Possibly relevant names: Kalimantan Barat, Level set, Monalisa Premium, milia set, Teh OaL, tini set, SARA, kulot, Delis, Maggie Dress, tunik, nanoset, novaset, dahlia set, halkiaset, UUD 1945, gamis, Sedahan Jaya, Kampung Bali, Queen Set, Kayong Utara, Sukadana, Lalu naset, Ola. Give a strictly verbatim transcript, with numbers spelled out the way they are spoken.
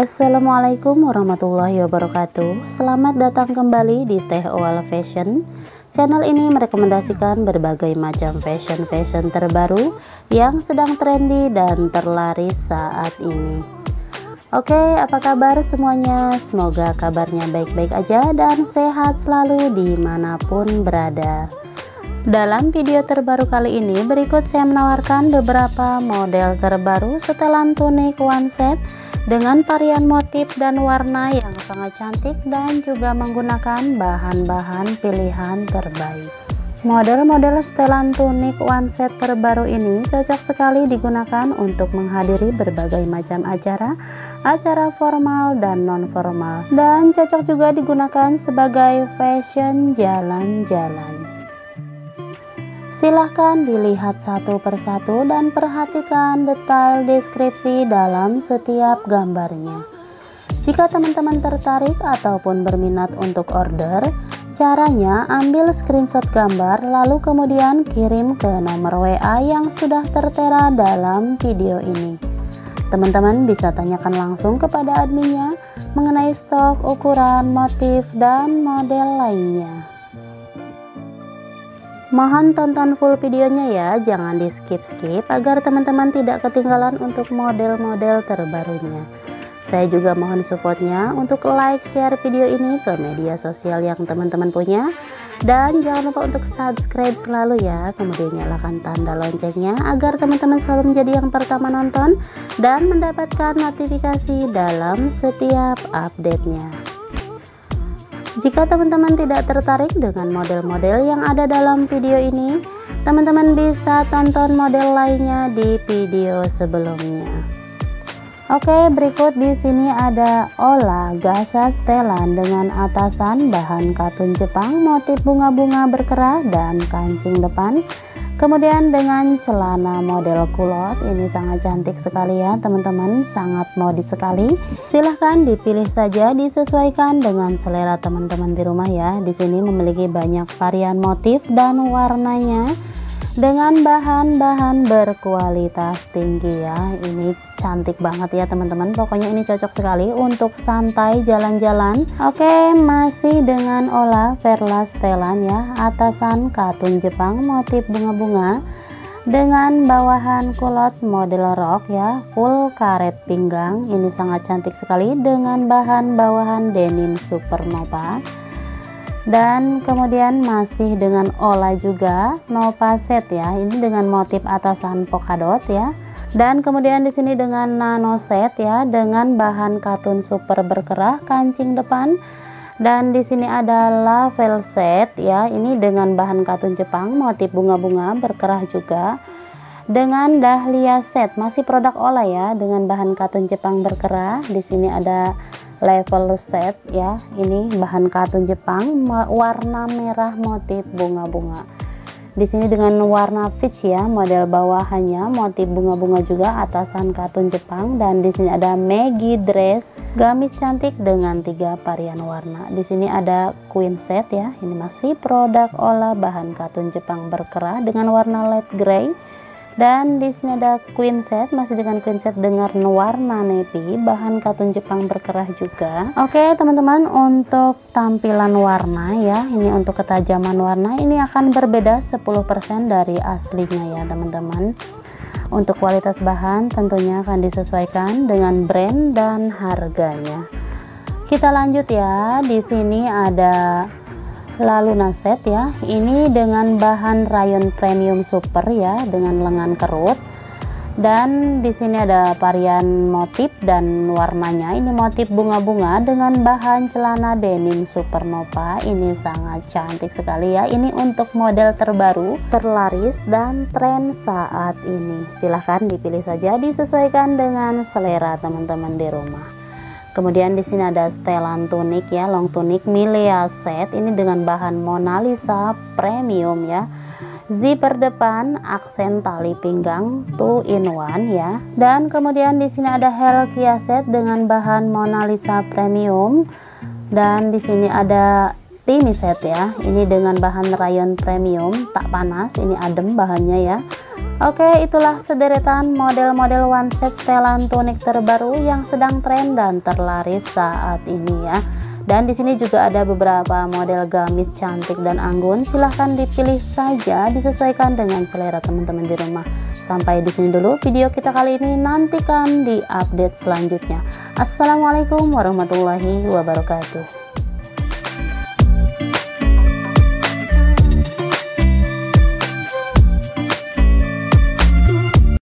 Assalamualaikum warahmatullahi wabarakatuh. Selamat datang kembali di Teh OaL Fashion. Channel ini merekomendasikan berbagai macam fashion-fashion terbaru yang sedang trendy dan terlaris saat ini. Oke, apa kabar semuanya? Semoga kabarnya baik-baik aja dan sehat selalu dimanapun berada. Dalam video terbaru kali ini, berikut saya menawarkan beberapa model terbaru setelan tunik one set dengan varian motif dan warna yang sangat cantik dan juga menggunakan bahan-bahan pilihan terbaik. Model-model setelan tunik one set terbaru ini cocok sekali digunakan untuk menghadiri berbagai macam acara, acara formal dan non-formal, dan cocok juga digunakan sebagai fashion jalan-jalan. Silahkan dilihat satu persatu dan perhatikan detail deskripsi dalam setiap gambarnya. Jika teman-teman tertarik ataupun berminat untuk order, caranya ambil screenshot gambar lalu kemudian kirim ke nomor W A yang sudah tertera dalam video ini. Teman-teman bisa tanyakan langsung kepada adminnya mengenai stok, ukuran, motif, dan model lainnya. Mohon tonton full videonya ya, jangan di skip-skip agar teman-teman tidak ketinggalan untuk model-model terbarunya. Saya juga mohon supportnya untuk like, share video ini ke media sosial yang teman-teman punya. Dan jangan lupa untuk subscribe selalu ya, kemudian nyalakan tanda loncengnya agar teman-teman selalu menjadi yang pertama nonton dan mendapatkan notifikasi dalam setiap update-nya. Jika teman-teman tidak tertarik dengan model-model yang ada dalam video ini, teman-teman bisa tonton model lainnya di video sebelumnya. Oke, berikut di sini ada Ola Gasha Stelan dengan atasan bahan katun Jepang, motif bunga-bunga berkerah dan kancing depan. Kemudian dengan celana model kulot, ini sangat cantik sekali ya teman-teman, sangat modis sekali. Silahkan dipilih saja, disesuaikan dengan selera teman-teman di rumah ya. Di sini memiliki banyak varian motif dan warnanya dengan bahan-bahan berkualitas tinggi ya. Ini cantik banget ya teman-teman, pokoknya ini cocok sekali untuk santai jalan-jalan. Oke, masih dengan Ola Verla Stelan ya, atasan katun Jepang motif bunga-bunga dengan bawahan kulot model rok ya, full karet pinggang. Ini sangat cantik sekali dengan bahan bawahan denim supernova. Dan kemudian masih dengan Ola juga novaset ya, ini dengan motif atasan polkadot ya. Dan kemudian di sini dengan nanoset ya, dengan bahan katun super berkerah, kancing depan. Dan di sini ada lavel set ya, ini dengan bahan katun Jepang, motif bunga-bunga berkerah juga. Dengan dahlia set, masih produk Ola ya, dengan bahan katun Jepang berkerah. Di sini ada level set ya, ini bahan katun Jepang warna merah motif bunga-bunga. Di sini dengan warna peach ya, model bawahannya motif bunga-bunga juga, atasan katun Jepang. Dan di sini ada Maggie Dress, gamis cantik dengan tiga varian warna. Di sini ada Queen Set ya, ini masih produk Ola, bahan katun Jepang berkerah dengan warna light gray. Dan di sini ada Queen Set, masih dengan Queen Set dengan warna navy, bahan katun Jepang berkerah juga. Oke teman-teman, untuk tampilan warna ya, ini untuk ketajaman warna ini akan berbeda sepuluh persen dari aslinya ya teman-teman. Untuk kualitas bahan tentunya akan disesuaikan dengan brand dan harganya. Kita lanjut ya, di sini ada Lalu naset ya, ini dengan bahan rayon premium super ya, dengan lengan kerut. Dan di sini ada varian motif dan warnanya, ini motif bunga-bunga dengan bahan celana denim supernova. Ini sangat cantik sekali ya, ini untuk model terbaru, terlaris dan tren saat ini. Silahkan dipilih saja, disesuaikan dengan selera teman-teman di rumah. Kemudian di sini ada setelan tunik ya, long tunik milia set, ini dengan bahan Monalisa Premium ya, zipper depan, aksen tali pinggang two in one ya. Dan kemudian di sini ada halkiaset dengan bahan Monalisa Premium. Dan di sini ada tini set ya, ini dengan bahan rayon premium, tak panas, ini adem bahannya ya. Oke, itulah sederetan model-model one set setelan tunik terbaru yang sedang tren dan terlaris saat ini ya. Dan di sini juga ada beberapa model gamis cantik dan anggun. Silahkan dipilih saja, disesuaikan dengan selera teman-teman di rumah. Sampai di sini dulu video kita kali ini. Nantikan di update selanjutnya. Assalamualaikum warahmatullahi wabarakatuh.